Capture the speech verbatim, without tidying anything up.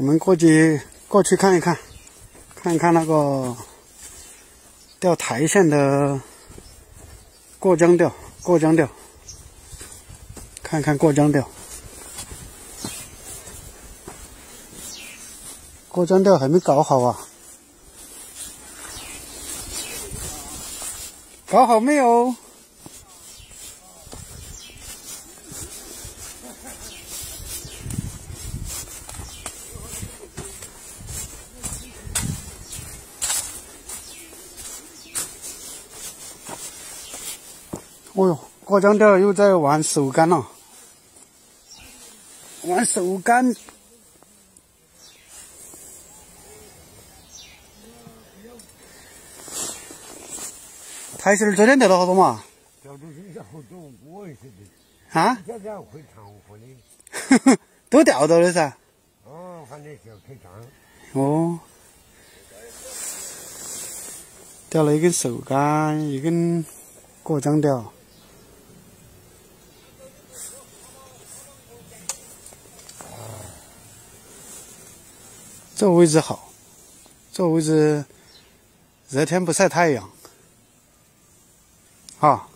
我们过去过去看一看，看一看那个钓台线的过江钓，过江钓，看看过江钓。 过江钓还没搞好啊？搞好没有？哦哟，过江钓又在玩手竿了，玩手竿。 台线昨天钓了好多嘛？钓到现在好多，我也是的。啊？钓钓会长河的。都钓到了噻。哦，反正钓太长。哦。钓了一根手竿，一根过江钓。这个位置好，这个位置热天不晒太阳。 啊。